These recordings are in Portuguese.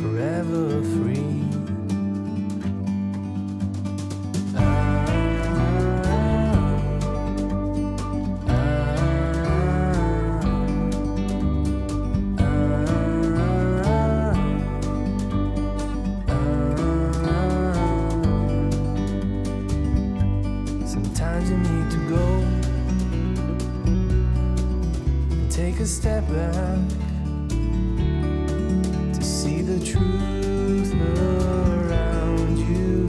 forever free. Step back to see the truth around you.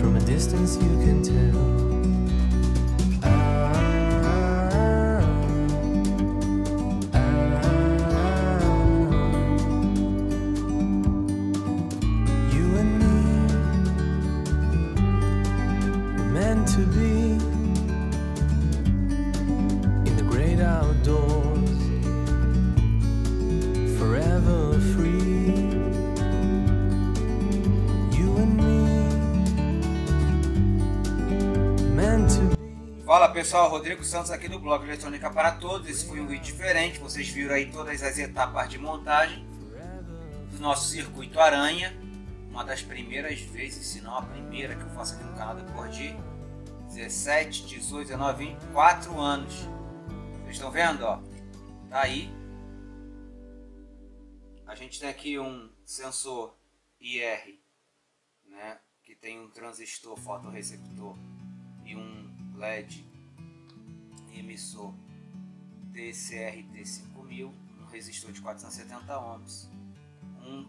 From a distance you can tell. Fala pessoal, Rodrigo Santos aqui do Blog Eletrônica para todos. Esse foi um vídeo diferente, vocês viram aí todas as etapas de montagem do nosso circuito aranha. Uma das primeiras vezes, se não a primeira que eu faço aqui no canal, depois de 17, 18, 19, 20, 4 anos. Vocês estão vendo, ó? Tá aí. A gente tem aqui um sensor IR, né? Que tem um transistor fotorreceptor e um LED emissor TCRT5000, um resistor de 470 ohms, um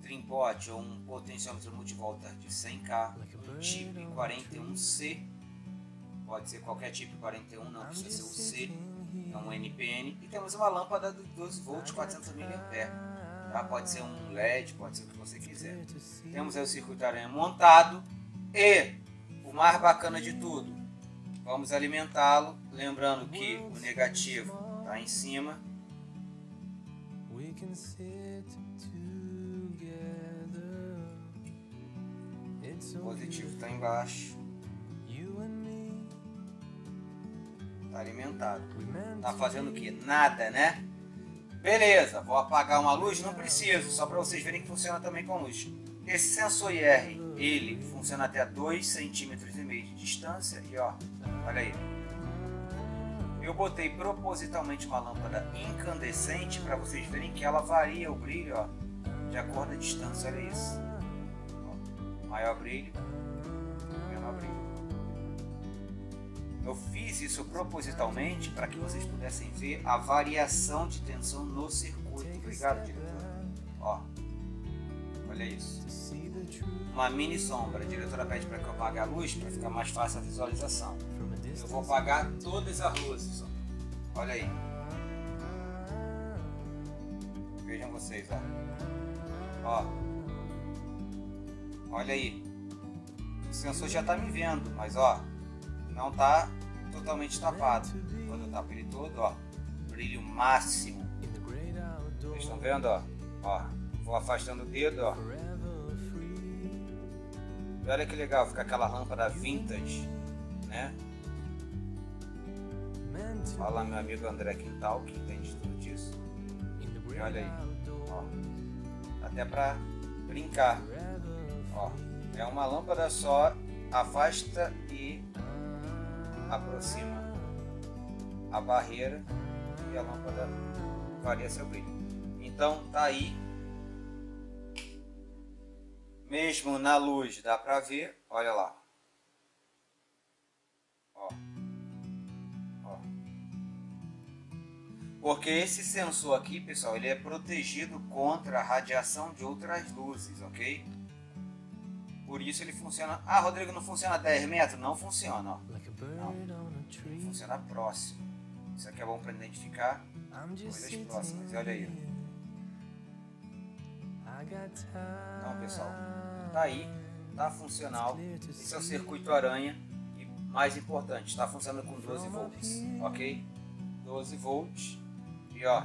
trimpote ou um potenciômetro multivolta de 100K, um TIP41C, pode ser qualquer TIP41, não precisa ser o C, é um NPN, e temos uma lâmpada de 12V 400 mAh, tá? Pode ser um LED, pode ser o que você quiser. Temos aí o circuito aranha montado e o mais bacana de tudo, vamos alimentá-lo, lembrando que o negativo está em cima. O positivo está embaixo. Está alimentado. Está fazendo o que? Nada, né? Beleza, vou apagar uma luz? Não preciso, só para vocês verem que funciona também com luz. Esse sensor IR, ele funciona até 2,5 cm de distância e ó, olha aí. Eu botei propositalmente uma lâmpada incandescente para vocês verem que ela varia o brilho, ó, de acordo com a distância, olha isso. Ó, maior brilho, menor brilho. Eu fiz isso propositalmente para que vocês pudessem ver a variação de tensão no circuito. Obrigado, diretor. Ó. Olha isso, uma mini sombra. A diretora pede para que eu apague a luz para ficar mais fácil a visualização. Eu vou apagar todas as luzes, ó. Olha aí, vejam vocês, ó. Olha aí, o sensor já está me vendo, mas ó, não está totalmente tapado. Quando eu tapo ele todo, ó, brilho máximo. Vocês estão vendo, ó, ó. Vou afastando o dedo, ó. E olha que legal, fica aquela lâmpada vintage, né? Fala meu amigo André Quintal, que entende tudo disso. E olha aí, ó. Até pra brincar, ó. É uma lâmpada só, afasta e aproxima a barreira e a lâmpada varia seu brilho. Então, tá aí. Mesmo na luz dá pra ver, olha lá, ó. Ó. Porque esse sensor aqui, pessoal, ele é protegido contra a radiação de outras luzes, ok? Por isso ele funciona... Ah, Rodrigo, não funciona a 10 metros? Não funciona, ó. Não. Funciona próximo. Isso aqui é bom para identificar coisas próximas. E olha aí. Então, pessoal, tá aí. Tá funcional. Esse é o circuito aranha. E mais importante, está funcionando com 12 volts, ok? 12 volts. E ó,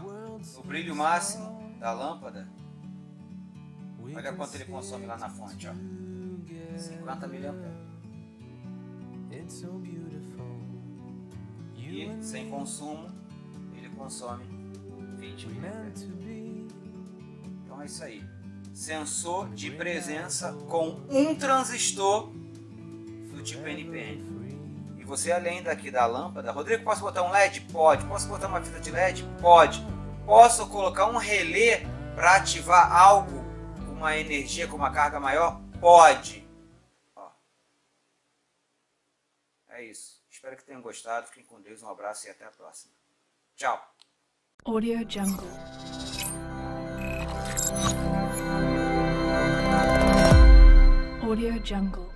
o brilho máximo da lâmpada. Olha quanto ele consome lá na fonte, ó. 50 mAh. E sem consumo, ele consome 20 mAh. Então é isso aí. Sensor de presença com um transistor do tipo NPN. E você, além daqui da lâmpada... Rodrigo, posso botar um LED? Pode. Posso botar uma fita de LED? Pode. Posso colocar um relé para ativar algo com uma energia, com uma carga maior? Pode. Ó. É isso. Espero que tenham gostado. Fiquem com Deus. Um abraço e até a próxima. Tchau. Audio Jungle. Audio Jungle.